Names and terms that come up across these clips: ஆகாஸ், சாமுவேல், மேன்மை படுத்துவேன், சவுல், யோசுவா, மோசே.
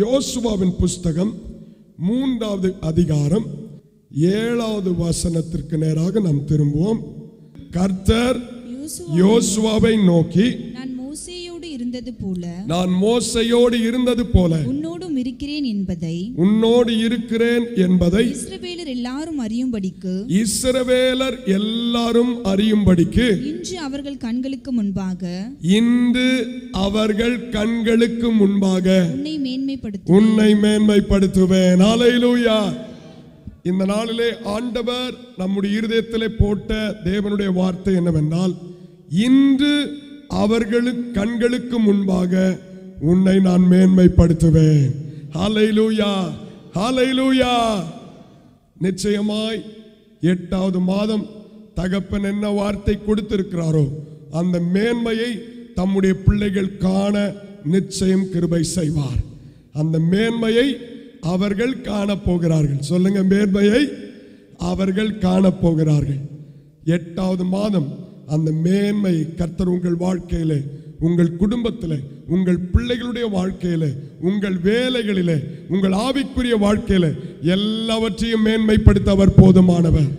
யோசுவாவின் புஸ்தகம் 3வது அதிகாரம் 7வது வசனத்திற்கு நேராக நாம் திரும்புவோம். கர்த்தர் யோசுவாவை நோக்கி, நான் மோசேயோடு இருந்தது போல உன்னோடும் இருக்கிறேன் என்பதை இஸ்ரவேலர் எல்லாரும் அறியும்படிக்கு இன்று அவர்கள் கண்களுக்கு முன்பாக உன்னை மேன்மைப்படுத்துவேன். ஹல்லேலூயா. இந்த நாளிலே ஆண்டவர் நம்முடைய இருதயத்திலே போட்ட தேவனுடைய வார்த்தை என்னவென்றால், இன்று அவர்களுக்கு கண்களுக்கு முன்பாக உன்னை நான் மேன்மைப்படுத்துவேன். ஹல்லேலூயா, ஹல்லேலூயா. நிச்சயமாய் 8வது மாதம் தகப்பன் என்ன வார்த்தை கொடுத்திருக்கிறாரோ அந்த மேன்மையை தம்முடைய பிள்ளைகள் காண நிச்சயம் கிருபை செய்வார். அந்த மேன்மையை அவர்கள் காணப்போகிறார்கள். சொல்லுங்க, மேன்மையை அவர்கள் காணப்போகிறார்கள். 8வது மாதம் அந்த மேன்மை கர்த்தர் உங்கள் வாழ்க்கையில, உங்கள் குடும்பத்தில், உங்கள் பிள்ளைகளுடைய வாழ்க்கையில, உங்கள் வேலைகளில, உங்கள் ஆவிக்குரிய வாழ்க்கையில எல்லாவற்றையும் மேன்மைப்படுத்த அவர் போதுமானவர்.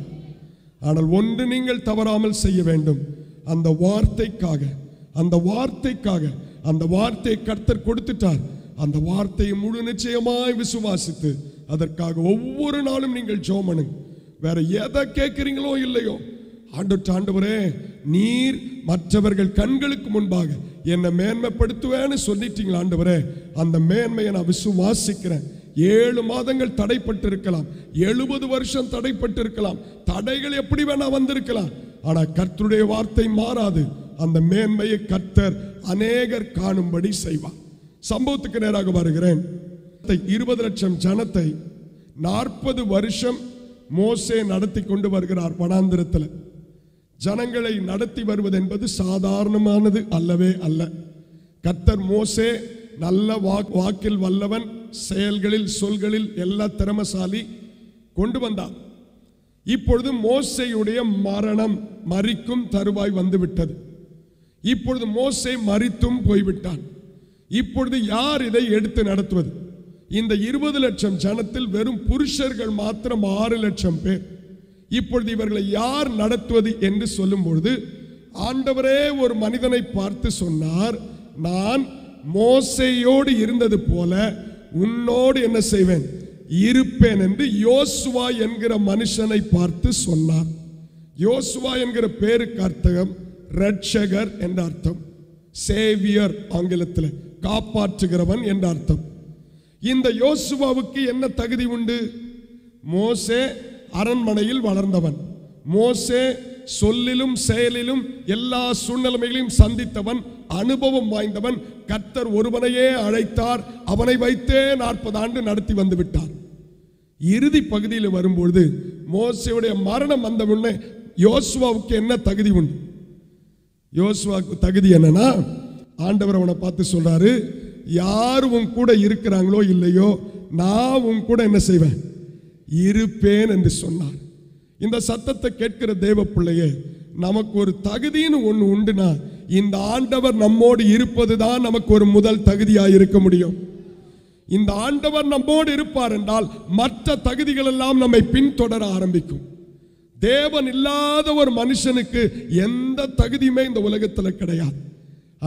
ஆனால் ஒன்று நீங்கள் தவறாமல் செய்ய வேண்டும். அந்த வார்த்தைக்காக அந்த வார்த்தையை கர்த்தர் கொடுத்துட்டார். அந்த வார்த்தையை முழு நிச்சயமாய் விசுவாசித்து அதற்காக ஒவ்வொரு நாளும் நீங்கள் ஜோமனுங்க. வேற எதை கேட்கிறீங்களோ இல்லையோ, ஆண்டவரே நீர் மற்றவர்கள் கண்களுக்கு முன்பாக என்னை மேன்மைப்படுத்துவேன்னு சொல்லிட்டீங்களா ஆண்டவரே, அந்த மேன்மையை நான் விசுவாசிக்கிறேன். 7 மாதங்கள் தடைப்பட்டு இருக்கலாம், 70 வருஷம் தடைப்பட்டு இருக்கலாம், தடைகள் எப்படி வேணா வந்திருக்கலாம், ஆனா கர்த்தருடைய வார்த்தை மாறாது. அந்த மேன்மையை கர்த்தர் அநேகர் காணும்படி செய்வார். சம்பவத்துக்கு நேராக வருகிறேன். 20 லட்சம் ஜனத்தை 40 வருஷம் மோசே நடத்தி கொண்டு வருகிறார். வனாந்திரத்தில் ஜனங்களை நடத்தி வருவது என்பது சாதாரணமானது அல்லவே அல்ல. கர்த்தர் மோசே நல்ல வாக்கில் வல்லவன், செயல்களில் சொல்களில் எல்லா திறமசாலி கொண்டு வந்தார். இப்பொழுது மோசேயுடைய மரணம் மரிக்கும் தருவாய் வந்துவிட்டது. இப்பொழுது மோசே மரித்தும் போய்விட்டான். இப்பொழுது யார் இதை எடுத்து நடத்துவது? இந்த 20 லட்சம் ஜனத்தில் வெறும் புருஷர்கள் மாத்திரம் 6 லட்சம் பேர். இப்பொழுது இவர்களை யார் நடத்துவது என்று சொல்லும் பொழுது ஆண்டவரே ஒரு மனிதனை பார்த்து சொன்னார், நான் மோசேயோடு இருந்தது போல உன்னோடு என்ன செய்வேன், இருப்பேன் என்று யோசுவா என்கிற மனுஷனை பார்த்து சொன்னார். யோசுவா என்கிற பேருக்கு அர்த்தம் ரட்சகர் என்ற அர்த்தம், சேவியர் ஆங்கிலத்தில் காப்பாற்றுகிறவன் என்ற அர்த்தம். இந்த யோசுவாவுக்கு என்ன தகுதி உண்டு? மோசே அரண்மனையில் வளர்ந்தவன், மோசே சொல்லிலும் செயலிலும் எல்லா சூழ்நிலைகளையும் சந்தித்தவன், அனுபவம் வாய்ந்தவன். கர்த்தர் ஒருவனையே அழைத்தார், அவனை வைத்தே 40 ஆண்டு நடத்தி வந்து விட்டார். இறுதி பகுதியில் வரும்பொழுது மோசேயுடைய மரணம் வந்த உடனே யோசுவாவுக்கு என்ன தகுதி உண்டு? யோசுவாவுக்கு தகுதி என்னன்னா, ஆண்டவர் அவனை பார்த்து சொல்றாரு, யார் உன் கூட இருக்கிறாங்களோ இல்லையோ நான் உன் கூட என்ன செய்வேன், இருப்பேன் என்று சொன்னார். இந்த சத்தத்தை கேட்கிற தேவ பிள்ளையே, நமக்கு ஒரு தகுதின்னு ஒன்று உண்டுனா இந்த ஆண்டவர் நம்மோடு இருப்பது தான் நமக்கு ஒரு முதல் தகுதியாக இருக்க முடியும். இந்த ஆண்டவர் நம்மோடு இருப்பார் என்றால் மற்ற தகுதிகள் எல்லாம் நம்மை பின்தொடர ஆரம்பிக்கும். தேவன் இல்லாத ஒரு மனுஷனுக்கு எந்த தகுதியுமே இந்த உலகத்தில் கிடையாது.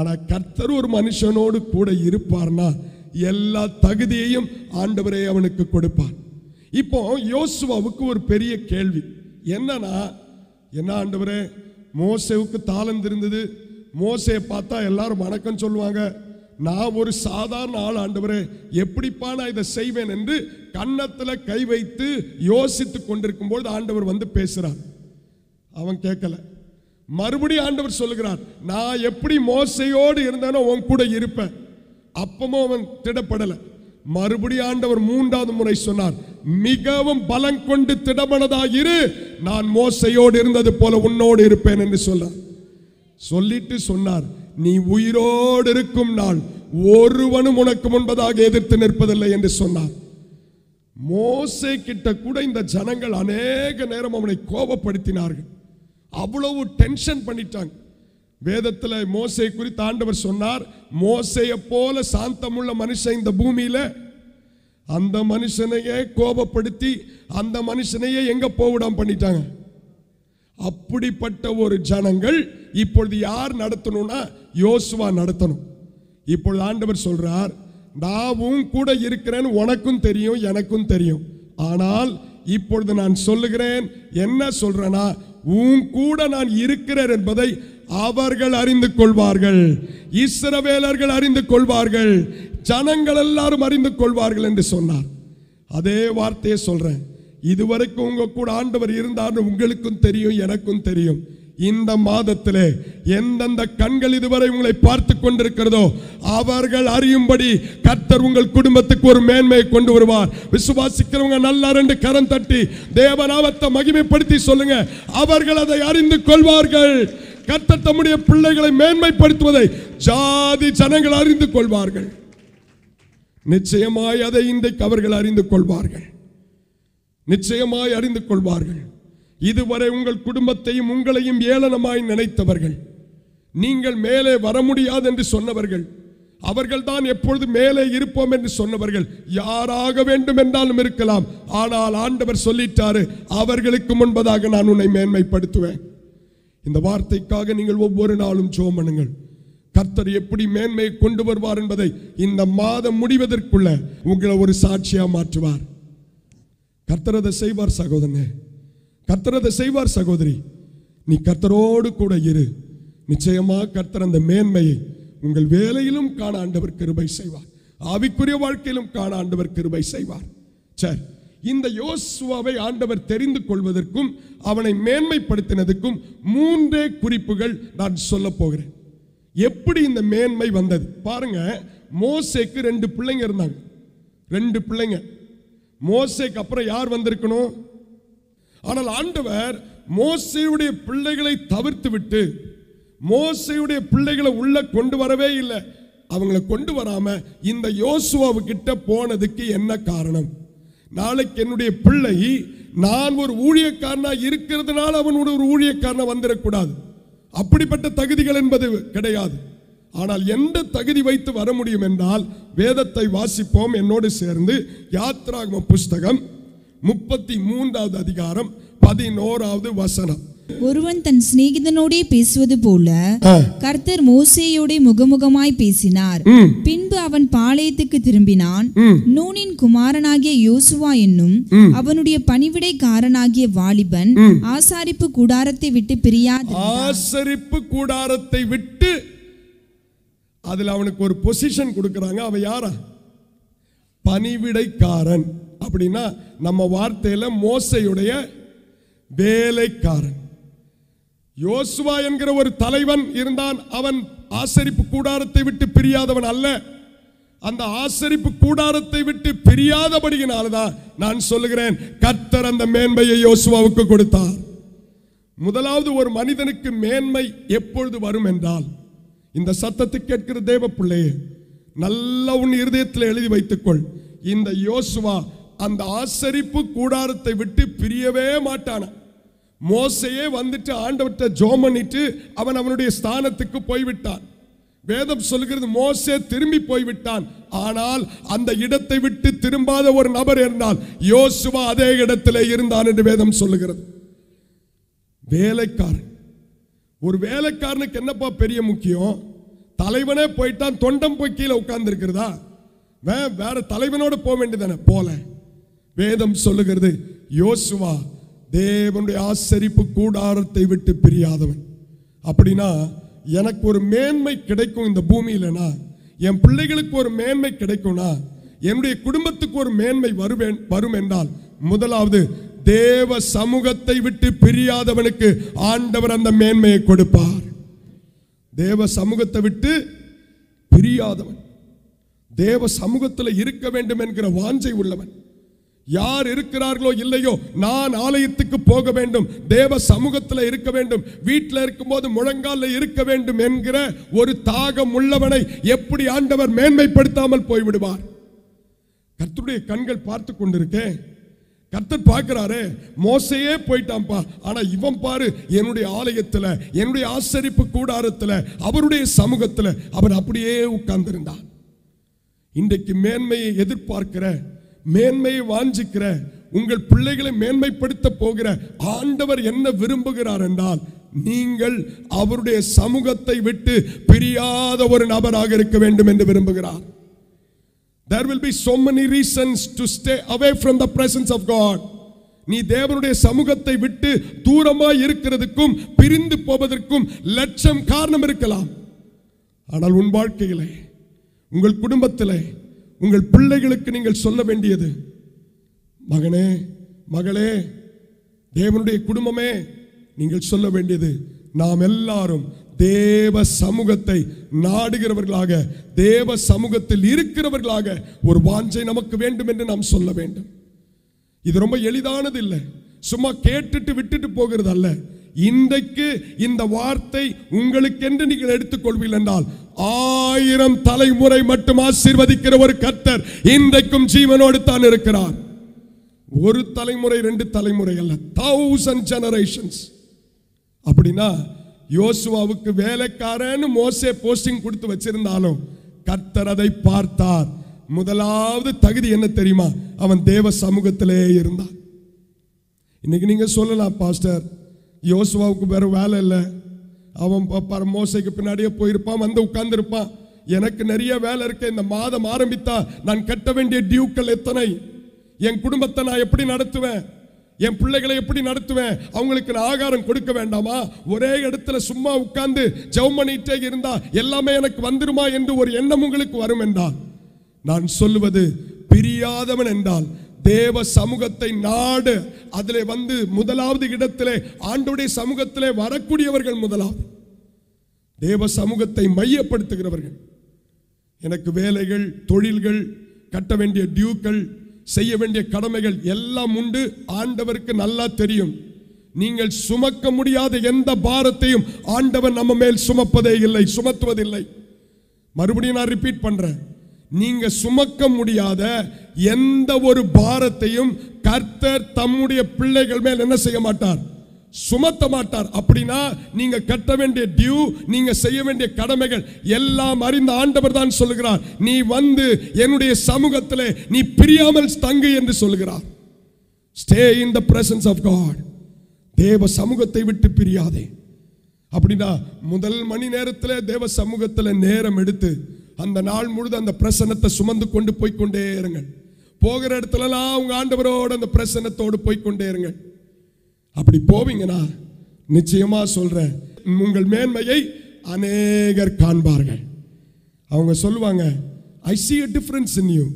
ஆனால் கர்த்தர் ஒரு மனுஷனோடு கூட இருப்பார்னா எல்லா தகுதியையும் ஆண்டவரே அவனுக்கு கொடுப்பார். இப்போ யோசுவாவுக்கு ஒரு பெரிய கேள்வி என்னன்னா, என்ன ஆண்டவரே, மோசேவுக்கு தாளந்து இருந்தது, மோசே பார்த்தா எல்லாரும் வணக்கம் சொல்லுவாங்க, நான் ஒரு சாதாரண ஆள் ஆண்டவரே, எப்படிப்பா நான் இதை செய்வேன் என்று கன்னத்தில் கை வைத்து யோசித்து கொண்டிருக்கும்போது ஆண்டவர் வந்து பேசுகிறார். அவன் கேட்கல. மறுபடியும் ஆண்டவர் சொல்லுகிறார், நான் எப்படி மோசையோடு இருந்தேனோ உன் கூட இருப்பேன். அப்பமும் அவன் திடப்படலை. மறுபடியும் ஆண்டவர் 3வது முறை சொன்னார், மிகவும் பலம் கொண்டு திடமனதாயிரு, நான் மோசையோடு இருந்தது போல உன்னோடு இருப்பேன் என்று சொல்லிட்டு சொன்னார், நீ உயிரோடு இருக்கும் நாள் ஒருவனும் உனக்கு முன்பதாக எதிர்த்து நிற்பதில்லை என்று சொன்னார். மோசே கிட்ட கூட இந்த ஜனங்கள் அநேக நேரம் அவனை கோபப்படுத்தினார்கள், அவ்வளவு டென்ஷன் பண்ணிட்டாங்க. வேதத்தில் மோசை குறித்து ஆண்டவர் சொன்னார், மோசையை போல சாந்தமுள்ள மனுஷன் இந்த பூமியில அந்த மனுஷனையே கோபப்படுத்தி அந்த மனுஷனையே எங்க போவிடாம பண்ணிட்டாங்க. அப்படிப்பட்ட ஒரு ஜனங்கள் இப்பொழுது யார் நடத்தணும்னா யோசுவா நடத்தணும். இப்பொழுது ஆண்டவர் சொல்றார், நாவும் கூட இருக்கிறேன், உனக்கும் தெரியும் எனக்கும் தெரியும், ஆனால் இப்பொழுது நான் சொல்லுகிறேன், என்ன சொல்றேன்னா உன் கூட நான் இருக்கிறேன் என்பதை அவர்கள் அறிந்து கொள்வார்கள், இஸ்ரவேலர்கள் அறிந்து கொள்வார்கள், ஜனங்கள் எல்லாரும் அறிந்து கொள்வார்கள் என்று சொன்னார். அதே வார்த்தையை சொல்றேன், இதுவரைக்கும் உங்க கூட ஆண்டவர் இருந்தார் உங்களுக்கும் தெரியும் எனக்கும் தெரியும். இந்த மாதத்திலே எந்தெந்த கண்கள் இதுவரை உங்களை பார்த்து கொண்டிருக்கிறதோ அவர்கள் அறியும்படி கர்த்தர் உங்கள் குடும்பத்துக்கு ஒரு மேன்மையை கொண்டு வருவார். விசுவாசிக்கிறவங்க நல்லா ரெண்டு கரம் தட்டி தேவநாமத்தை மகிமைப்படுத்தி சொல்லுங்க, அவர்கள் அதை அறிந்து கொள்வார்கள். கர்த்தர் தம்முடைய பிள்ளைகளை மேன்மைப்படுத்துவதை ஜாதி ஜனங்கள் அறிந்து கொள்வார்கள். நிச்சயமாய் அதை இன்றைக்கு அவர்கள் அறிந்து கொள்வார்கள், நிச்சயமாய் அறிந்து கொள்வார்கள். இதுவரை உங்கள் குடும்பத்தையும் உங்களையும் ஏளனமாய் நினைத்தவர்கள், நீங்கள் மேலே வர முடியாது என்று சொன்னவர்கள், அவர்கள்தான் எப்பொழுது மேலே இருப்போம் என்று சொன்னவர்கள், யாராக வேண்டும் என்றாலும் இருக்கலாம். ஆனால் ஆண்டவர் சொல்லிட்டாரு, அவர்களுக்கு முன்பதாக நான் உன்னை மேன்மைப்படுத்துவேன். இந்த வார்த்தைக்காக நீங்கள் ஒவ்வொரு நாளும் ஜெபம் பண்ணுங்கள். கர்த்தர் எப்படி மேன்மையை கொண்டு வருவார் என்பதை இந்த மாதம் முடிவதற்குள்ள உங்களை ஒரு சாட்சியா மாற்றுவார். கர்த்தர் அதை செய்வார் சகோதரனே, கர்த்தர் அதை செய்வார் சகோதரி. நீ கர்த்தரோடு கூட இரு, நிச்சயமாக கர்த்தர் அந்த மேன்மையை உங்கள் வேலையிலும் காண ஆண்டவர் கிருபை செய்வார், ஆவிக்குரிய வாழ்க்கையிலும் காண ஆண்டவர் கிருபை செய்வார். சரி, இந்த யோசுவாவை ஆண்டவர் தெரிந்து கொள்வதற்கும் அவனை மேன்மைப்படுத்தினதுக்கும் மூன்றே குறிப்புகள் நான் சொல்ல போகிறேன். எப்படி இந்த மேன்மை வந்தது பாருங்க. மோசேக்கு 2 பிள்ளைங்க இருந்தாங்க, 2 பிள்ளைங்க. மோசேக்கு அப்புறம் யார் வந்திருக்கணும்? ஆனால் ஆண்டவர் மோசேயுடைய பிள்ளைகளை தவிர்த்து விட்டு மோசேயுடைய பிள்ளைகளை உள்ள கொண்டு வரவே இல்லை. அவங்களை கொண்டு வராம இந்த யோசுவாவுக்கிட்ட போனதுக்கு என்ன காரணம்? நாளைக்கு என்னுடைய பிள்ளை நான் ஒரு ஊழியக்காரனா இருக்கிறதுனால அவனோட ஒரு ஊழியக்காரனா வந்துடக்கூடாது, அப்படிப்பட்ட தகுதிகள் என்பது கிடையாது. ஆனால் எந்த தகுதி வைத்து வர முடியும் என்றால் வேதத்தை வாசிப்போம். என்னோடு சேர்ந்து யாத்ராகம புஸ்தகம் 33வது அதிகாரம் 11வது வசனம். ஒருவன் தன் சிநேகிதனோடே பேசுவது போல கர்த்தர் மோசேயோட முகமுகமாய் பேசினார். பின்பு அவன் பாளையத்துக்கு திரும்பினான். நூனின் குமாரனாகிய யோசுவா என்னும் அவனுடைய பணிவிடைக்காரனாகிய வாலிபன் ஆசாரிப்பு கூடாரத்தை விட்டு பிரியாது. ஆசாரிப்பு கூடாரத்தை விட்டு அதுல அவனுக்கு ஒரு பொசிஷன் கொடுக்கறாங்க. அவன் யாரா? பணிவிடைக்காரன். அப்படின்னா நம்ம வார்த்தையில மோசேயுடைய வேலைக்காரன். யோசுவா என்கிற ஒரு தலைவன் இருந்தான், அவன் ஆசரிப்பு கூடாரத்தை விட்டு பிரியாதவன் அல்ல. அந்த ஆசரிப்பு கூடாரத்தை விட்டு பிரியாதபடியினால்தான் நான் சொல்லுகிறேன், கர்த்தர் அந்த மேன்மையை யோசுவாவுக்கு கொடுத்தார். முதலாவது ஒரு மனிதனுக்கு மேன்மை எப்பொழுது வரும் என்றால், இந்த சத்தத்தை கேட்கிற தேவ பிள்ளையே நல்லா உன் இருதயத்தில் எழுதி வைத்துக்கொள், இந்த யோசுவா அந்த ஆசரிப்பு கூடாரத்தை விட்டு பிரியவே மாட்டான. மோசையே வந்துட்டு ஆண்டவர்கிட்ட ஜெபம் பண்ணிட்டு அவன் அவனுடைய ஸ்தானத்துக்கு போய்விட்டான். வேதம் சொல்கிறது மோசே திரும்பி போய்விட்டான். ஆனால் அந்த இடத்தை விட்டு திரும்பாத ஒரு நபர் இருந்தால் யோசுவா அதே இடத்திலே இருந்தான் என்று வேதம் சொல்லுகிறது. வேலைக்காரன். ஒரு வேலைக்காரனுக்கு என்னப்பா பெரிய முக்கியம்? தலைவனே போயிட்டான், தொண்டம் போய் கீழே உட்கார்ந்து இருக்கிறதா? வேற தலைவனோடு போக வேண்டியதானே போல. வேதம் சொல்லுகிறது யோசுவா தேவனுடைய ஆசரிப்பு கூடாரத்தை விட்டு பிரியாதவன். அப்படின்னா எனக்கு ஒரு மேன்மை கிடைக்கும் இந்த பூமியிலனா, என் பிள்ளைகளுக்கு ஒரு மேன்மை கிடைக்கும்னா, என்னுடைய குடும்பத்துக்கு ஒரு மேன்மை வரும் என்றால் முதலாவது தேவ சமூகத்தை விட்டு பிரியாதவனுக்கு ஆண்டவர் அந்த மேன்மையை கொடுப்பார். தேவ சமூகத்தை விட்டு பிரியாதவன், தேவ சமூகத்தில் இருக்க வேண்டும் என்கிற வாஞ்சை உள்ளவன். யார் இருக்கிறார்களோ இல்லையோ, நான் ஆலயத்துக்கு போக வேண்டும், தேவ சமூகத்தில் இருக்க வேண்டும், வீட்டில் இருக்கும்போது முழங்கால இருக்க வேண்டும் என்கிற ஒரு தாகம் உள்ளவனை எப்படி ஆண்டவர் மேன்மைப்படுத்தாமல் போய்விடுவார்? கர்த்தருடைய கண்கள் பார்த்து கொண்டிருக்கேன். கர்த்தர் பார்க்கிறாரே, மோசையே போயிட்டான்பா, ஆனா இவன் பாரு என்னுடைய ஆலயத்தில், என்னுடைய ஆசரிப்பு கூடாரத்தில், அவருடைய சமூகத்தில் அவன் அப்படியே உட்கார்ந்திருந்தான். இன்றைக்கு மேன்மையை எதிர்பார்க்கிற மேன்மையை வாஞ்சிக்கிற உங்கள் பிள்ளைகளை மேன்மைப்படுத்த போகிற ஆண்டவர் என்ன விரும்புகிறார் என்றால், நீங்கள் அவருடைய சமூகத்தை விட்டு பிரியாத ஒரு நபராக இருக்க வேண்டும் என்று விரும்புகிறார். There will be so many reasons to stay away from the presence of God. நீ தேவனுடைய சமூகத்தை விட்டு தூரமாய் இருக்கிறதுக்கும் பிரிந்து போவதற்கும் லட்சம் காரணம் இருக்கலாம். ஆனால் உன் வாழ்க்கையிலே, உங்கள் குடும்பத்திலே, உங்கள் பிள்ளைகளுக்கு நீங்கள் சொல்ல வேண்டியது, மகனே, மகளே, தேவனுடைய குடும்பமே, நீங்கள் சொல்ல வேண்டியது, நாம் எல்லாரும் தேவ சமூகத்தை நாடுகிறவர்களாக, தேவ சமூகத்தில் இருக்கிறவர்களாக ஒரு வாஞ்சை நமக்கு வேண்டும் என்று நாம் சொல்ல வேண்டும். இது ரொம்ப எளிதானது இல்லை. சும்மா கேட்டுட்டு விட்டுட்டு போகிறது அல்ல. இன்றைக்கு இந்த வார்த்தை உங்களுக்கென்று நீங்கள் எடுத்துக்கொள்வீர்கள் என்றால், 1000 தலைமுறை மட்டும் ஆசீர்வதிக்கிற ஒரு கர்த்தர் இன்றைக்கும் ஜீவனோடு தான் இருக்கிறார். ஒரு தலைமுறை 2 தலைமுறை அல்ல, 1000 ஜெனரேஷன்ஸ். அப்படின்னா யோசுவாவுக்கு வேலைக்காரன்னு மோசே போஸ்டிங் கொடுத்து வச்சிருந்தாலும் கர்த்தர் அதை பார்த்தார். முதலாவது தகுதி என்ன தெரியுமா? அவன் தேவ சமூகத்திலே இருந்தான். இன்னைக்கு நீங்க சொல்லலாம், பாஸ்டர், யோசுவாவுக்கு வேற வேலை இல்லை, அவன் மோசைக்கு பின்னாடியே போயிருப்பான், வந்து உட்கார்ந்துருப்பான், எனக்கு நிறைய வேலை இருக்கு, இந்த மாதம் ஆரம்பித்தா நான் கட்ட வேண்டிய டியூக்கள் எத்தனை, என் குடும்பத்தை நான் எப்படி நடத்துவேன், என் பிள்ளைகளை எப்படி நடத்துவேன், அவங்களுக்கு நான் ஆகாரம் கொடுக்க வேண்டாமா, ஒரே இடத்துல சும்மா உட்கார்ந்து ஜெபம் பண்ணிட்டே இருந்தா எல்லாமே எனக்கு வந்துருமா என்று ஒரு எண்ணம் உங்களுக்கு வரும் என்றால், நான் சொல்லுவது, பிரியாதவன் என்றால் தேவ சமூகத்தை நாடு, அதிலே வந்து முதலாவது இடத்திலே ஆண்டோடைய சமூகத்திலே வரக்கூடியவர்கள் முதலாவது தேவ சமூகத்தை மையப்படுத்துகிறவர்கள். எனக்கு வேலைகள், தொழில்கள், கட்ட வேண்டிய டியூக்கள், செய்ய வேண்டிய கடமைகள் எல்லாம் உண்டு. ஆண்டவருக்கு நல்லா தெரியும், நீங்கள் சுமக்க முடியாத எந்த பாரத்தையும் ஆண்டவர் நம்ம மேல் சுமப்பதே இல்லை, சுமத்துவதில்லை. மறுபடியும் நான் ரிப்பீட் பண்றேன், நீங்க சுமக்க முடியாத எந்த ஒரு பாரத்தையும் கர்த்தர் தம்முடைய பிள்ளைகள் மேல் என்ன செய்ய மாட்டார், சுமத்த மாட்டார். அப்படின்னா நீங்க கட்ட வேண்டிய டியூ, நீங்க செய்ய வேண்டிய கடமைகள் எல்லாம் அறிந்த ஆண்டவர் தான் சொல்லுகிறார், நீ வந்து என்னுடைய சமூகத்திலே நீ பிரியாமல் தங்கு என்று சொல்லுகிறார். Stay in the presence of God. தேவ சமூகத்தை விட்டு பிரியாதே. அப்படின்னா முதல் மணி நேரத்திலே தேவ சமூகத்தில் நேரம் எடுத்து அந்த நாள் முழுது அந்த பிரசன்னத்தை சுமந்து கொண்டு போய்கொண்டே இருங்கள். போகிற இடத்துலலாம் உங்க ஆண்டவரோட அந்த பிரசன்னத்தோடு போய்கொண்டே இருங்கள். அப்படி போவீங்கன்னா நிச்சயமா சொல்றேன், உங்கள் மேன்மையை அநேகர் காண்பார்கள். அவங்க சொல்லுவாங்க, ஐ see a difference in you.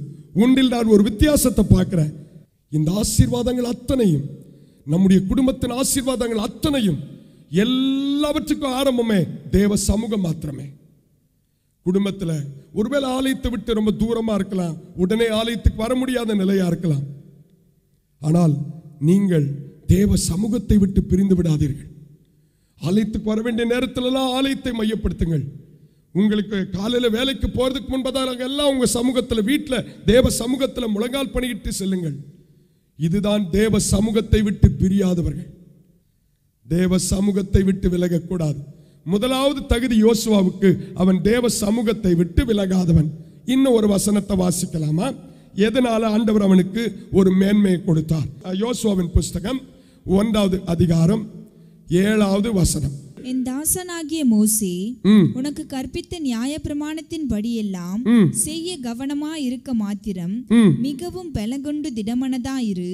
உண்டில் நான் ஒரு வித்தியாசத்தை பார்க்கிறேன். இந்த ஆசீர்வாதங்கள் அத்தனையும், நம்முடைய குடும்பத்தின் ஆசீர்வாதங்கள் அத்தனையும், எல்லாவற்றுக்கும் ஆரம்பமே தேவ சமூகம் மாத்திரமே. குடும்பத்தில் ஒருவேளை ஆலயத்தை விட்டு ரொம்ப தூரமாக இருக்கலாம், உடனே ஆலயத்துக்கு வர முடியாத நிலையாக இருக்கலாம். ஆனால் நீங்கள் தேவ சமூகத்தை விட்டு பிரிந்து விடாதீர்கள். ஆலயத்துக்கு வர வேண்டிய நேரத்திலலாம் ஆலயத்தை மையப்படுத்துங்கள். உங்களுக்கு காலையில் வேலைக்கு போகிறதுக்கு முன்பதாக எல்லாம் உங்கள் சமூகத்தில், வீட்டில் தேவ சமூகத்தில் முழங்கால் பண்ணிக்கிட்டு செல்லுங்கள். இதுதான் தேவ சமூகத்தை விட்டு பிரியாதவர்கள். தேவ சமூகத்தை விட்டு விலகக்கூடாது. முதலாவது தகுதி யோசுவாவுக்கு, அவன் தேவ சமூகத்தை விட்டு விலகாதவன். இன்னும் ஒரு வசனத்தை வாசிக்கலாமா? எதனால ஆண்டவர் அவனுக்கு ஒரு மேன்மையை கொடுத்தார்? யோசுவாவின் புஸ்தகம் 1ஆம் அதிகாரம் 7ஆம் வசனம். என் தாசனாகிய மோசே உனக்கு கற்பித்த நியாய பிரமாணத்தின் படி எல்லாம் செய்ய கவனமா இருக்க மாத்திரம் மிகவும் பலங்கொண்டு திடமனதா இரு.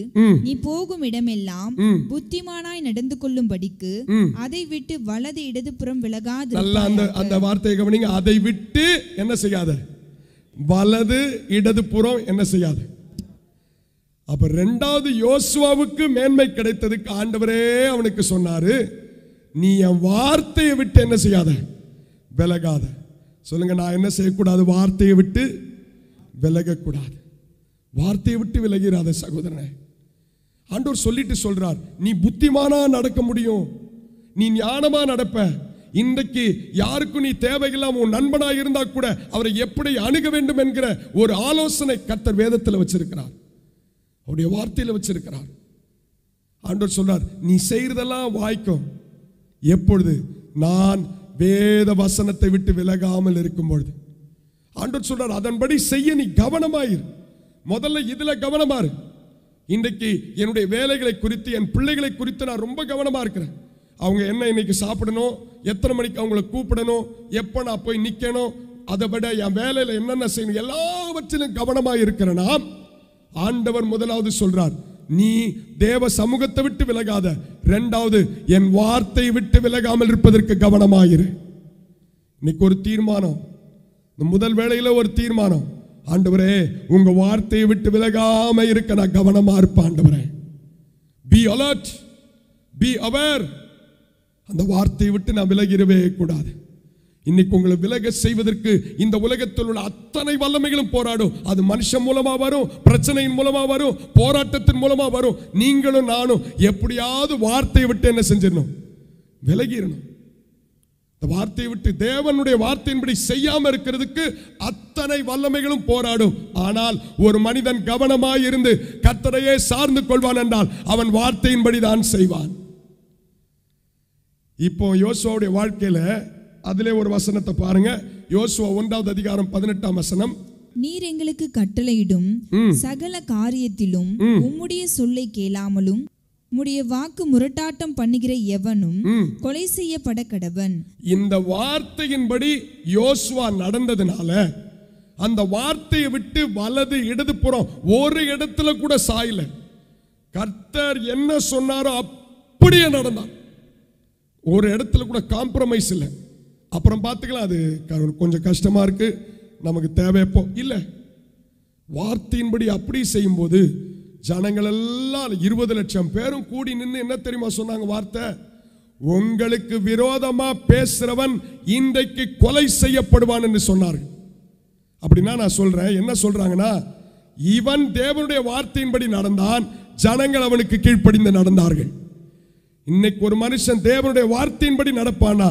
நீ போகும் இடமெல்லாம் புத்திமானாய் நடந்து கொள்ளும் படிக்கு அதை விட்டு வலது இடது புறம் விலகாது. நல்லா அந்த வார்த்தையை கவனிங்க. அதை விட்டு என்ன செய்யாத, வலது இடது புறம் என்ன செய்யாது. அப்ப ரெண்டாவது யோசுவாவுக்கு மேன்மை கிடைத்ததுக்கு ஆண்டவரே அவனுக்கு சொன்னாரு, நீ என் வார்த்தையை விட்டு என்ன செய்யாத, விலகாத. சொல்லுங்க, நான் என்ன செய்யக்கூடாது? வார்த்தையை விட்டு விலகக்கூடாது. வார்த்தையை விட்டு விலகிறாத சகோதரனே. ஆண்டவர் சொல்லிட்டு சொல்றார், நீ புத்திமானா நடக்க முடியும், நீ ஞானமா நடப்ப. இன்றைக்கு யாருக்கும் நீ தேவையில்லாம உன் நண்பனாக இருந்தா கூட அவரை எப்படி அணுக வேண்டும் என்கிற ஒரு ஆலோசனை கர்த்தர் வேதத்தில் வச்சிருக்கிறார், அவருடைய வார்த்தையில வச்சிருக்கிறார். ஆண்டவர் சொல்றார், நீ செய்யறதெல்லாம் வாய்க்கும். எப்பொழுது? நான் வேத வசனத்தை விட்டு விலகாமல் இருக்கும் பொழுது. ஆண்டவர் சொல்றார், அதன்படி செய்ய நீ கவனமாயிரு. முதல்ல இதுல கவனமா இருக்கு. இன்றைக்கு என்னுடைய வேலைகளை குறித்து, என் பிள்ளைகளை குறித்து நான் ரொம்ப கவனமா இருக்கிறேன். அவங்க என்ன இன்னைக்கு சாப்பிடணும், எத்தனை மணிக்கு அவங்களை கூப்பிடணும், எப்போ நான் போய் நிக்கணும், அதை விட என் வேலையில என்னென்ன செய்யணும், எல்லாவற்றிலும் கவனமா இருக்கிறேனா? ஆண்டவர் முதலாவது சொல்றார், நீ தேவ சமூகத்தை விட்டு விலகாத. இரண்டாவது, என் வார்த்தை விட்டு விலகாமல் இருப்பதற்கு கவனமாயிரு. இன்னைக்கு ஒரு தீர்மானம், முதல் வேளையில ஒரு தீர்மானம், ஆண்டவரே உங்க வார்த்தையை விட்டு விலகாம இருக்க நான் கவனமா இருப்பேன். ஆண்டவரே பி அலர்ட், பி அவேர். அந்த வார்த்தையை விட்டு நான் விலகிடவே கூடாது. இன்னைக்கு உங்களை விலக செய்வதற்கு இந்த உலகத்தில் உள்ள அத்தனை வல்லமைகளும் போராடும். அது மனுஷன் மூலமா வரும், பிரச்சனையின் மூலமா வரும், போராட்டத்தின் மூலமா வரும். நீங்களும் நானும் எப்படியாவது வார்த்தையை விட்டு என்ன செஞ்சிடணும், விலகிடணும். இந்த வார்த்தையை விட்டு தேவனுடைய வார்த்தையின்படி செய்யாம இருக்கிறதுக்கு அத்தனை வல்லமைகளும் போராடும். ஆனால் ஒரு மனிதன் கவனமாய் இருந்து கர்த்தரையே சார்ந்து கொள்வான் என்றால் அவன் வார்த்தையின்படி தான் செய்வான். இப்போ யோசுவாவுடைய வாழ்க்கையில அதிலே ஒரு வசனத்தை பாருங்க. யோசுவா 1 அதிகாரம் 18ஆம் வசனம், நீர் எங்களுக்கு கட்டளையிடும் சகல காரியத்திலும் உம்முடைய சொல்லை கேளாமலும் உம்முடைய வாக்கு முரட்டாட்டம் பண்ணுகிற எவனும் கொலை செய்யப்பட கடவன். இந்த வார்த்தையின்படி யோசுவா நடந்ததுனால அந்த வார்த்தையை விட்டு வலது இடது புறம் ஒரு இடத்துல கூட சாயல. கர்த்தர் என்ன சொன்னாரோ அப்படியே நடந்தார். ஒரு இடத்துல கூட காம்ப்ரமைஸ் இல்லை. அப்புறம் பார்த்துக்கலாம், அது கொஞ்சம் கஷ்டமாக இருக்குது, நமக்கு தேவைப்போ இல்லை. வார்த்தையின்படி அப்படி செய்யும்போது ஜனங்கள் எல்லாம் 20 லட்சம் பேரும் கூடி நின்று என்ன தெரியுமா சொன்னாங்க வார்த்தை? உங்களுக்கு விரோதமாக பேசுகிறவன் இன்றைக்கு கொலை செய்யப்படுவான் என்று சொன்னார்கள். அப்படின்னா நான் சொல்கிறேன், என்ன சொல்கிறாங்கன்னா, இவன் தேவனுடைய வார்த்தையின்படி நடந்தான், ஜனங்கள் அவனுக்கு கீழ்ப்படிந்து நடந்தார்கள். இன்னைக்கு ஒரு மனுஷன் தேவனுடைய வார்த்தையின்படி நடப்பானா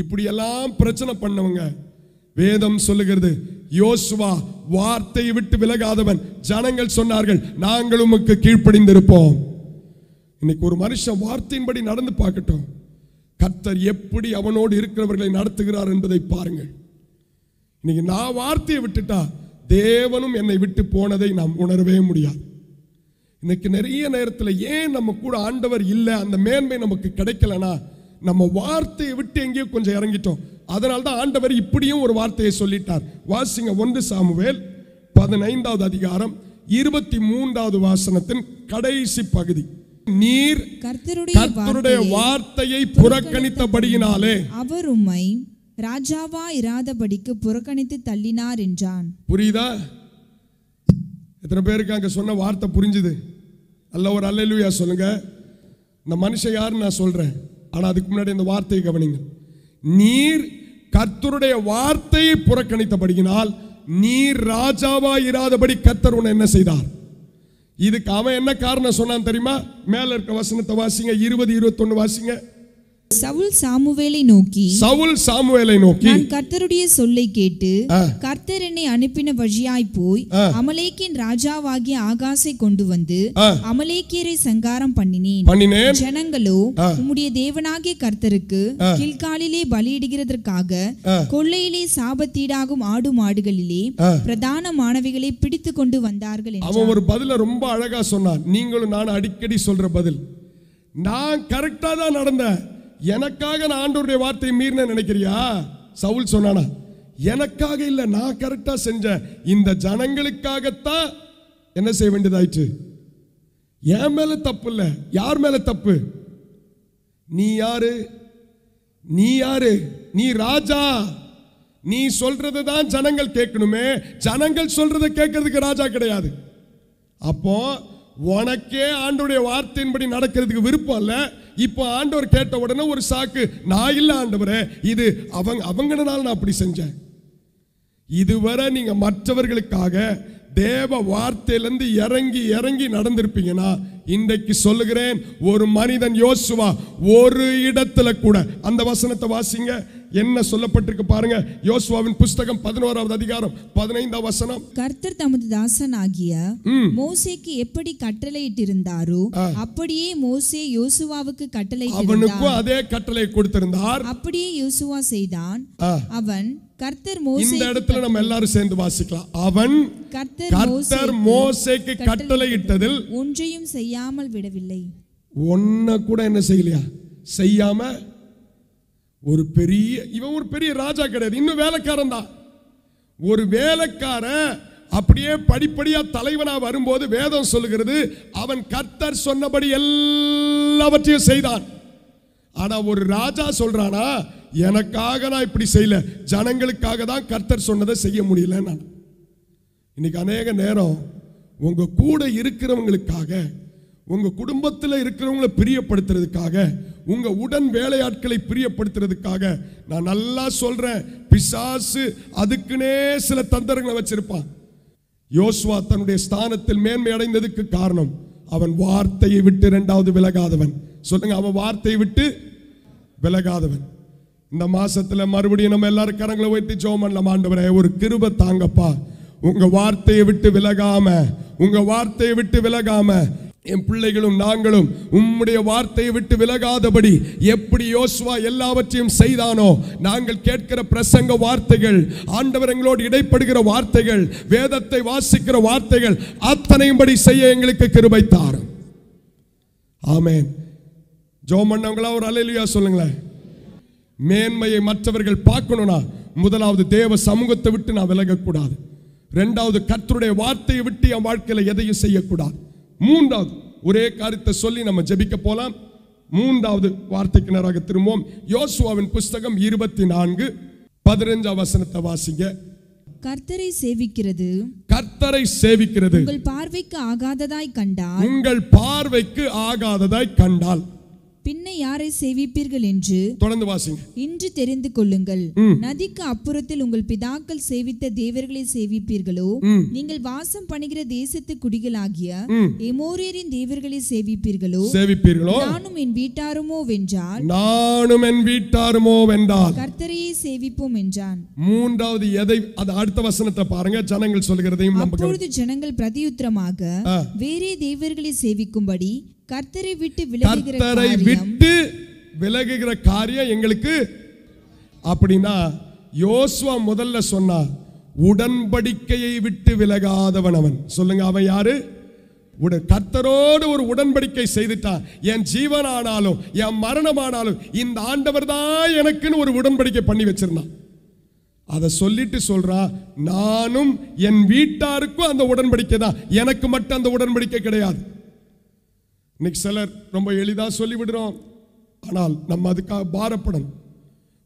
இப்படியெல்லாம் பிரச்சனை பண்ணவங்க வேதம் சொல்லுகிறது, யோசுவா வார்த்தையை விட்டு விலகாதவன். ஜனங்கள் சொன்னார்கள், நாங்கள் உமக்கு கீழ்ப்படிந்திருப்போம். இன்னைக்கு ஒரு மனுஷன் வார்த்தையின்படி நடந்து பார்க்கட்டும், கர்த்தர் எப்படி அவனோடு இருக்கிறவர்களை நடத்துகிறார் என்பதை பாருங்கள். இன்னைக்கு நான் வார்த்தையை விட்டுட்டா தேவனும் என்னை விட்டு போனதை நாம் உணரவே முடியாது. இன்னைக்கு நிறைய நேரத்தில் ஏன் நம்ம கூட ஆண்டவர் இல்லை, அந்த மேன்மை நமக்கு கிடைக்கலனா, நம்ம வார்த்தையை விட்டு எங்கேயோ கொஞ்சம் இறங்கிட்டோம். அதனால தான் ஆண்டவர் இப்படியும் ஒரு வார்த்தையை சொல்லிட்டார். வாசிங்க 1 சாமுவேல் 15ஆவது அதிகாரம் 23ஆவது வசனத்தின் கடைசி பகுதி. நீர் கர்த்தருடைய வார்த்தையை புறக்கணித்தபடியினாலே அவர் உம்மை ராஜாவா இராதபடிக்கு புறக்கணித்து தள்ளினார் என்றான். புரியுதா? எத்தனை பேருக்கு அங்கே சொன்ன வார்த்தை புரிஞ்சுது? அல்ல ஒரு அல்லேலூயா சொல்லுங்க. இந்த மனுஷன் யாருன்னு நான் சொல்கிறேன், ஆனால் அதுக்கு முன்னாடி இந்த வார்த்தையை கவனிங்க. நீர் கர்த்தருடைய வார்த்தையை புறக்கணித்தபடியினால் நீர் ராஜாவாக இராதபடி கர்த்தர் உன்னை என்ன செய்தார்? இதுக்கு அவன் என்ன காரணம் சொன்னான் தெரியுமா? மேலே இருக்க வசனத்தை வாசிங்க, 20-21 வாசிங்க. சவுல் சாமுவேலை நோக்கி நான் கர்த்தருடைய சொல்லை கேட்டு கர்த்தர் என்னை அனுப்பின வழியாய் போய் அமலேக்கின் ராஜாவாகிய ஆகாசை கொண்டு வந்து அமலேக்கியரை சங்காரம் பண்ணினேன். ஜனங்களோ உம்முடைய தேவனாகிய கர்த்தருக்கு கில்காலிலே பலியிடுகிறதற்காக கொள்ளையிலே சாபத்தீடாகும் ஆடு மாடுகளிலே பிரதானமானவைகளை பிடித்து கொண்டு வந்தார்கள். அவன் ஒரு பதில ரொம்ப அழகா சொன்னான். நீங்களும் நான் அடிக்கடி சொல்ற பதில், நான் கரெக்டா தான் நடந்தேன், எனக்காக நான் ஆண்டவருடைய வார்த்தையை மீறின நினைக்கிறியா? சவுல் சொன்னானா, எனக்காக இல்லை, நான் கரெக்டாக செஞ்சேன், இந்த ஜனங்களுக்காகத்தான் என்ன செய்ய வேண்டியதாயிற்று. என் மேலே தப்பு இல்லை, யார் மேலே தப்பு? நீ யாரு? நீ யாரு? நீ ராஜா. நீ சொல்றது தான் ஜனங்கள் கேட்கணுமே, ஜனங்கள் சொல்றதை கேட்கறதுக்கு ராஜா கிடையாது. அப்போ உனக்கே ஆண்டவருடைய வார்த்தையின்படி நடக்கிறதுக்கு விருப்பம் இல்லை. இப்போ ஆண்டவர் கேட்ட உடனே ஒரு சாக்கு, நான் இல்லை ஆண்டவரே, இது அவங்கனால நான் அப்படி செஞ்சேன். இதுவரை நீங்க மற்றவர்களுக்காக தேவ வார்த்தையிலிருந்து இறங்கி இறங்கி நடந்திருப்பீங்கன்னா இன்றைக்கு சொல்லுகிறேன், ஒரு மனிதன் யோசுவா ஒரு இடத்துல கூட, அந்த வசனத்தை வாசிங்க, என்ன சொல்லப்பட்டிருக்கு பாருங்க. யோசுவாவின் புஸ்தகம் 11ஆவது அதிகாரம் 15ஆம் வசனம். கர்த்தர் தமது தாசனாகிய மோசேக்கு எப்படி கட்டளையிட்டிருந்தாரோ அப்படியே மோசே யோசுவாவுக்கு கட்டளையிட்டார். அவனுக்கு அதே கட்டளை கொடுத்திருந்தார், அப்படியே யோசுவா செய்தான். அவன் கர்த்தர் மோசே, இந்த இடத்துல நம்ம எல்லாரும் சேர்ந்து வாசிக்கலாம், அவன் கர்த்தர் மோசேக்கு கட்டளையிட்டதில் ஒன்றையும் செய்யாமல் விடவில்லை. ஒன்ன கூட என்ன செய்யலையா? செய்யாம. ஒரு பெரிய, இவன் ஒரு பெரிய ராஜா கிடையாது, இன்னும் வேலைக்காரன் தான். ஒரு வேலைக்காரன் அப்படியே படிப்படியா தலைவனா வரும்போது வேதம் சொல்லுகிறது அவன் கர்த்தர் சொன்னபடி எல்லாவற்றையும் செய்தான். ஆனா ஒரு ராஜா சொல்றானா, எனக்காக நான் இப்படி செய்யல, ஜனங்களுக்காக தான் கர்த்தர் சொன்னதை செய்ய முடியல. நான் இன்னைக்கு அநேக நேரம் உங்க கூட இருக்கிறவங்களுக்காக, உங்க குடும்பத்தில் இருக்கிறவங்களை பிரியப்படுத்துறதுக்காக, உங்க உடன் வேலையாட்களை பிரியப்படுத்துறதுக்காக நான் நல்லா சொல்றேன், பிசாசு அதுக்குன்னே சில தந்திரங்களை வச்சிருப்பான். யோசுவா தன்னுடைய ஸ்தானத்தில் மேன்மை அடைந்ததுக்கு காரணம் அவன் வார்த்தையை விட்டு இரண்டாவது விலகாதவன். சொல்லுங்க, அவன் வார்த்தையை விட்டு விலகாதவன். இந்த மாசத்துல மறுபடியும் நம்ம எல்லாரும் கரங்களை உயர்த்தி ஜெபம் பண்ணலாம். ஆண்டவரே, ஒரு கிருபை தாங்கப்பா, உங்க வார்த்தையை விட்டு விலகாம, உங்க வார்த்தையை விட்டு விலகாம என் பிள்ளைகளும் நாங்களும் உம்முடைய வார்த்தையை விட்டு விலகாதபடி எப்படி யோசுவா எல்லாவற்றையும் செய்தானோ, நாங்கள் கேட்கிற பிரசங்க வார்த்தைகள், ஆண்டவர் எங்களோடு இடைப்படுகிற வார்த்தைகள், வேதத்தை வாசிக்கிற வார்த்தைகள் அத்தனையும்படி செய்ய எங்களுக்கு கிருபை தாரும். ஆமென். ஜெபம் பண்ணவங்களா ஒரு அல்லேலூயா சொல்லுங்களேன். மேன்மையை மற்றவர்கள் பார்க்கணும்னா முதலாவது தேவ சமூகத்தை விட்டு நான் விலகக்கூடாது. ரெண்டாவது கர்த்தருடைய வார்த்தையை விட்டு என் வாழ்க்கையில எதையும் செய்யக்கூடாது. மூன்றாவது, ஒரே காரியத்தை சொல்லி நம்ம ஜெபிக்க போலாம். மூன்றாவது வார்த்தைக்கு நேராக திரும்பவும் யோசுவாவின் புஸ்தகம் 24:15 வாசிங்க. கர்த்தரை சேவிக்கிறது, கர்த்தரை சேவிக்கிறது உங்கள் பார்வைக்கு ஆகாததாய் கண்டால், உங்கள் பார்வைக்கு ஆகாததாய் கண்டால் பின்ன யாரை சேவிப்பீர்கள் என்று தொடர்ந்து வாசிங்க. இன்று தெரிந்து கொள்ளுங்கள், நதிக்கு அப்புறத்தில் உங்கள் பிதாக்கள் சேவித்த தேவர்களை சேவிப்பீர்களோ, நீங்கள் வாசம் பண்ணுகிற தேசத்து குடிகளாகிய எமோரியரின் தேவர்களை சேவிப்பீர்களோ சேவிப்பீர்களோ, நானும் என் வீட்டாருமோ வென்றால், நானும் என் வீட்டாருமோ வென்றால் கர்த்தரையே சேவிப்போம் என்றான். மூன்றாவது எதை? அது அடுத்த வசனத்தை பாருங்க, ஜனங்கள் சொல்கிறதையும். அப்பொழுது ஜனங்கள் பிரதியுத்தரமாக வேறே தேவர்களை சேவிக்கும்படி கர்த்தரை விட்டு விலகுகிற காரியம் எங்களுக்கு. அப்படின்னா யோசுவா முதல்ல சொன்னா உடன்படிக்கையை விட்டு விலகாதவன் அவன். சொல்லுங்க, அவன் யாரு? கர்த்தரோடு ஒரு உடன்படிக்கை செய்துட்டான். என் ஜீவனானாலும் என் மரணமானாலும் இந்த ஆண்டவர் தான் எனக்குன்னு ஒரு உடன்படிக்கை பண்ணி வச்சிருந்தான். அதை சொல்லிட்டு சொல்றா, நானும் என் வீட்டாருக்கும் அந்த உடன்படிக்கை தான், எனக்கு மட்டும் அந்த உடன்படிக்கை கிடையாது. இன்னைக்கு சிலர் ரொம்ப எளிதாக சொல்லிவிடுறோம், ஆனால் நம்ம அதுக்காக பாரப்படணும்.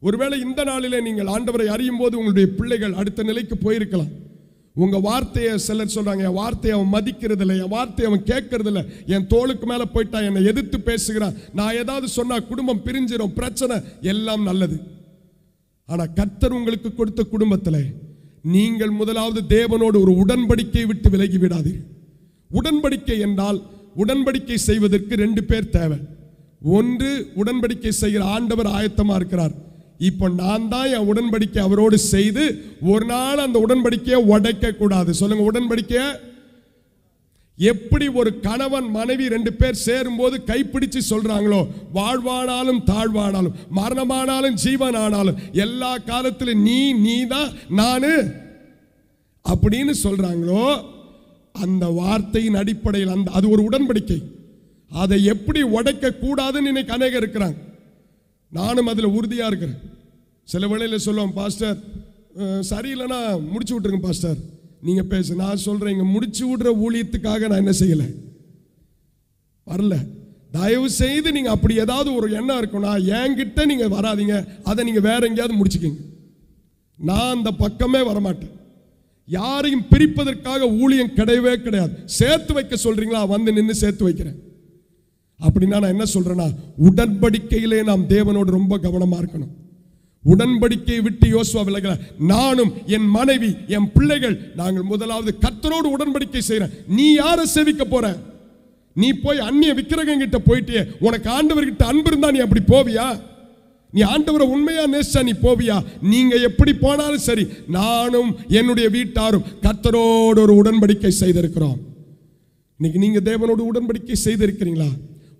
ஒருவேளை இந்த நாளிலே நீங்கள் ஆண்டவரை அறியும் போது உங்களுடைய பிள்ளைகள் அடுத்த நிலைக்கு போயிருக்கலாம். உங்கள் வார்த்தையை சிலர் சொல்கிறாங்க, என் வார்த்தையை அவன் மதிக்கிறதில்லை, என் வார்த்தையை அவன் கேட்கறதில்லை, என் தோளுக்கு மேலே போயிட்டான், என்னை எதிர்த்து பேசுகிறான், நான் ஏதாவது சொன்னால் குடும்பம் பிரிஞ்சிடும், பிரச்சனை எல்லாம் நல்லது. ஆனால் கர்த்தர் உங்களுக்கு கொடுத்த குடும்பத்தில் நீங்கள் முதலாவது தேவனோடு ஒரு உடன்படிக்கையை விட்டு விலகி விடாதீர்கள். உடன்படிக்கை என்றால், உடன்படிக்கை செய்வதற்கு ரெண்டு பேர் தேவை. ஒன்று, உடன்படிக்கை செய்கிற ஆண்டவர் ஆயத்தமாக இருக்கிறார். இப்போ நான் தான் என் உடன்படிக்கை அவரோடு செய்து ஒரு நாள் அந்த உடன்படிக்கையை உடைக்க கூடாது. சொல்லுங்க, உடன்படிக்கையை எப்படி ஒரு கணவன் மனைவி ரெண்டு பேர் சேரும்போது கைப்பிடிச்சு சொல்றாங்களோ, வாழ்வானாலும் தாழ்வானாலும் மரணமானாலும் ஜீவனானாலும் எல்லா காலத்திலும் நீ நீ தான் நான் அப்படின்னு சொல்றாங்களோ, அந்த வார்த்தையின் அடிப்படையில் அந்த அது ஒரு உடன்படிக்கை. அதை எப்படி உடைக்க கூடாதுன்னு இன்னைக்கு அநேகர் இருக்கிறாங்க. நானும் அதில் உறுதியாக இருக்கிறேன். சில வேளையில் சொல்லுவோம், பாஸ்டர் சரியில்லைன்னா முடிச்சு விட்ருங்க பாஸ்டர், நீங்கள் பேச. நான் சொல்கிறேன், இங்கே முடிச்சு விடுற ஊழியத்துக்காக நான் என்ன செய்யலை வரல. தயவு செய்து நீங்கள் அப்படி ஏதாவது ஒரு எண்ணம் இருக்குன்னா என்கிட்ட நீங்கள் வராதிங்க, அதை நீங்கள் வேற எங்கேயாவது முடிச்சுக்கிங்க. நான் அந்த பக்கமே வரமாட்டேன். யாரையும் பிரிப்பதற்காக ஊழியம் கிடையவே கிடையாது. சேர்த்து வைக்க சொல்றீங்களா, வந்து நின்று சேர்த்து வைக்கிறேன். அப்படின்னா நான் என்ன சொல்றேன்னா, உடன்படிக்கையிலே நாம் தேவனோடு ரொம்ப கவனமா இருக்கணும். உடன்படிக்கையை விட்டு யோசுவா விலகிறார். நானும் என் மனைவி என் பிள்ளைகள் நாங்கள் முதலாவது கர்த்தரோடு உடன்படிக்கை செய்கிறேன். நீ யாரை சேவிக்க போற? நீ போய் அந்நிய விக்கிரகங்கிட்ட போயிட்டே, உனக்கு ஆண்டவர்கிட்ட அன்பு இருந்தா நீ அப்படி போவியா? நீ ஆண்டவரை உண்மையா நேசிச்சா நீ போவியா? நீங்க எப்படி போனாலும் சரி, நானும் என்னுடைய வீட்டாரும் கர்த்தரோடு ஒரு உடன்படிக்கை செய்திருக்கிறோம். இன்னைக்கு நீங்க தேவனோடு உடன்படிக்கை செய்திருக்கிறீங்களா?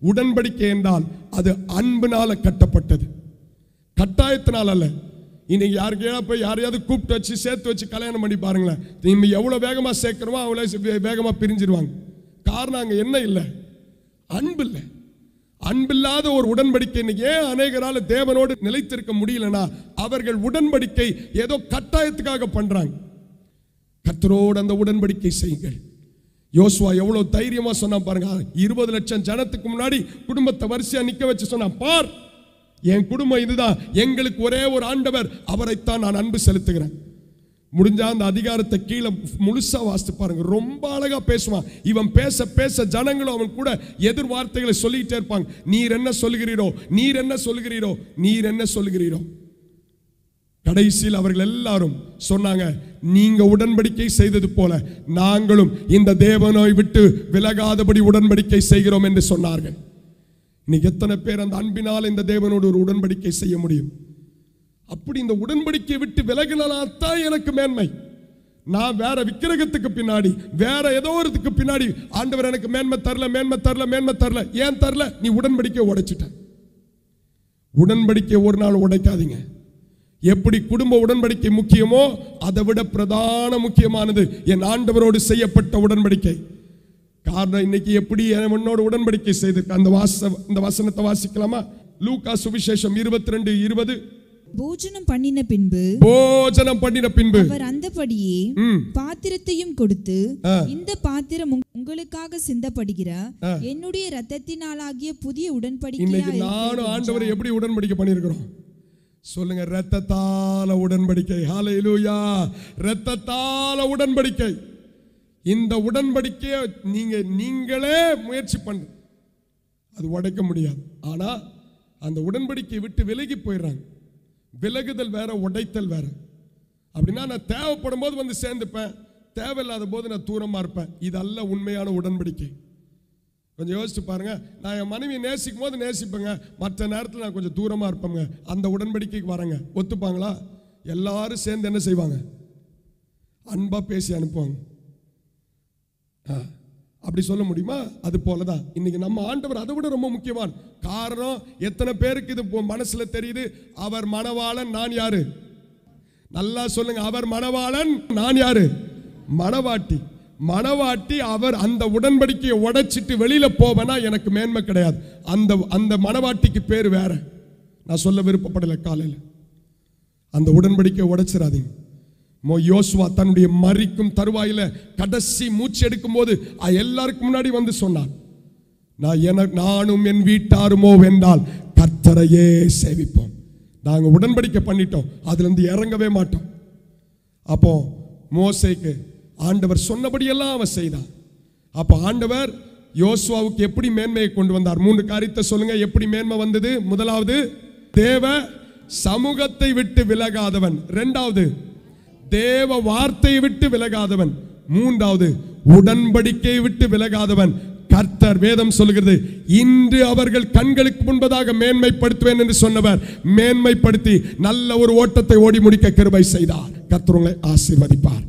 உடன்படிக்கை என்றால் அது அன்பினால கட்டப்பட்டது, கட்டாயத்தினால் அல்ல. இன்னைக்கு யாருக்கேயா போய் யாரையாவது கூப்பிட்டு வச்சு சேர்த்து வச்சு கல்யாணம் பண்ணி பாருங்களேன். நம்ம எவ்வளோ வேகமாக சேர்க்கிறோமோ அவ்வளோ வேகமாக பிரிஞ்சிருவாங்க. காரணம் அங்கே என்ன இல்லை? அன்பு இல்லை. அன்பில்லாத ஒரு உடன்படிக்கை இன்னைக்கு ஏன் அநேகரால் தேவனோடு நிலைத்திருக்க முடியலன்னா, அவர்கள் உடன்படிக்கை ஏதோ கட்டாயத்துக்காக பண்ணுறாங்க. கர்த்தரோடு அந்த உடன்படிக்கை செய்யுங்கள். யோசுவா எவ்வளோ தைரியமாக சொன்னான் பாருங்க. 20 லட்சம் ஜனத்துக்கு முன்னாடி குடும்பத்தை வரிசையாக நிற்க வச்சு சொன்னான், பார் என் குடும்பம் இதுதான், எங்களுக்கு ஒரே ஒரு ஆண்டவர், அவரைத்தான் நான் அன்பு செலுத்துகிறேன். முடிஞ்சா அந்த அதிகாரத்தை கீழே முழுசா வாசித்து பாருங்க. ரொம்ப அழகா பேசுவான். இவன் பேச பேச ஜனங்களும் அவன் கூட எதிர் வார்த்தைகளை சொல்லிக்கிட்டே இருப்பாங்க. நீர் என்ன சொல்கிறீரோ, நீர் என்ன சொல்கிறீரோ, நீர் என்ன சொல்கிறீரோ. கடைசியில் அவர்கள் எல்லாரும் சொன்னாங்க, நீங்க உடன்படிக்கை செய்தது போல நாங்களும் இந்த தேவனை விட்டு விலகாதபடி உடன்படிக்கை செய்கிறோம் என்று சொன்னார்கள். இன்னைக்கு எத்தனை பேர் அந்த அன்பினால் இந்த தேவனோடு ஒரு உடன்படிக்கை செய்ய முடியும்? அப்படி இந்த உடன்படிக்கையை விட்டு விலகினால்தான் எனக்கு மேன்மை. நான் வேற விக்கிரகத்துக்கு பின்னாடி வேற ஏதோ ஒருத்துக்கு பின்னாடி ஆண்டவர் எனக்கு மேன்மை தரல, மேன்மை தரல, மேன்மை தரல. ஏன் தரல? நீ உடன்படிக்கையை உடைச்சிட்ட. உடன்படிக்கையை ஒரு நாள் உடைக்காதீங்க. எப்படி குடும்ப உடன்படிக்கை முக்கியமோ அதை விட பிரதான முக்கியமானது என் ஆண்டவரோடு செய்யப்பட்ட உடன்படிக்கை. காரணம், இன்னைக்கு எப்படி என்னோட உடன்படிக்கை செய்திருக்க அந்த வசனத்தை வாசிக்கலாமா? லூக்கா சுவிசேஷம் 22:20. போஜனம் பண்ணின பின்பு அவர் அந்தபடியே பாத்திரத்தையும் கொடுத்து, இந்த பாத்திரம் உங்களுக்காக சிந்தப்படுகிற என்னுடைய இரத்தத்தினாலாகிய புதிய உடன்படிக்கை. நானும் ஆண்டவரை எப்படி உடன்படிக்கை பண்ணியிருக்கிறோம் சொல்லுங்க. இரத்தத்தால உடன்படிக்கை. ஹல்லேலூயா. இரத்தத்தால உடன்படிக்கை. இந்த உடன்படிக்கையை நீங்களே முயற்சி பண்ண அது உடைக்க முடியாது. ஆனால் அந்த உடன்படிக்கையை விட்டு விலகி போயிடுறாங்க. விலகுதல் வேற, உடைத்தல் வேற. அப்படின்னா நான் தேவைப்படும் போது வந்து சேர்ந்துப்பேன், தேவையில்லாத போது நான் தூரமாக இருப்பேன். இதல்ல உண்மையான உடன்படிக்கை. கொஞ்சம் யோசிச்சு பாருங்க. நான் என் மனைவி நேசிக்கும் போது நேசிப்பேங்க, மற்ற நேரத்தில் நான் கொஞ்சம் தூரமாக இருப்பேங்க. அந்த உடன்படிக்கைக்கு வரங்க ஒத்துப்பாங்களா? எல்லாரும் சேர்ந்து என்ன செய்வாங்க? அன்பாக பேசி அனுப்புவாங்க. அப்படி சொல்ல முடியுமா? அது போலதான் இன்னைக்கு நம்ம ஆண்டவர் அதை விட ரொம்ப முக்கியமான காரணம். எத்தனை பேருக்கு இது மனசுல தெரியுது? அவர் மணவாளன், நான் யாரு? நல்லா சொல்லுங்க. அவர் மணவாளன், நான் யாரு? மணவாட்டி. மணவாட்டி அவர் அந்த உடன்படிக்கையை உடைச்சிட்டு வெளியில போவனா எனக்கு மேன்மை கிடையாது. அந்த அந்த மணவாட்டிக்கு பேர் வேற. நான் சொல்ல விருப்பப்படலை. காலையில் அந்த உடன்படிக்கையை உடைச்சிடாதீங்க. யோசுவா தன்னுடைய மரிக்கும் தருவாயில கடைசி மூச்சு எடுக்கும் போது எல்லாருக்கும் முன்னாடி வந்து சொன்னார், நானும் என் வீட்டாருமோ வென்றால் கர்த்தரையே சேவிப்போம். நாங்கள் உடன்படிக்கை பண்ணிட்டோம், அதுல இருந்து இறங்கவே மாட்டோம். அப்போ மோசேக்கு ஆண்டவர் சொன்னபடியெல்லாம் அவன் செய்தான். அப்போ ஆண்டவர் யோசுவாவுக்கு எப்படி மேன்மையை கொண்டு வந்தார்? 3 காரியத்தை சொல்லுங்க. எப்படி மேன்மை வந்தது? முதலாவது, தேவ சமூகத்தை விட்டு விலகாதவன். 2வது, தேவ வார்த்தையை விட்டு விலகாதவன். 3வது, உடன்படிக்கையை விட்டு விலகாதவன். கர்த்தர் வேதம் சொல்கிறது, இன்று அவர்கள் கண்களுக்கு முன்பதாக மேன்மை படுத்துவேன் என்று சொன்னவர் மேன்மைப்படுத்தி நல்ல ஒரு ஓட்டத்தை ஓடி முடிக்க கிருபை செய்தார். கர்த்தர் உங்களை ஆசீர்வதிப்பார்.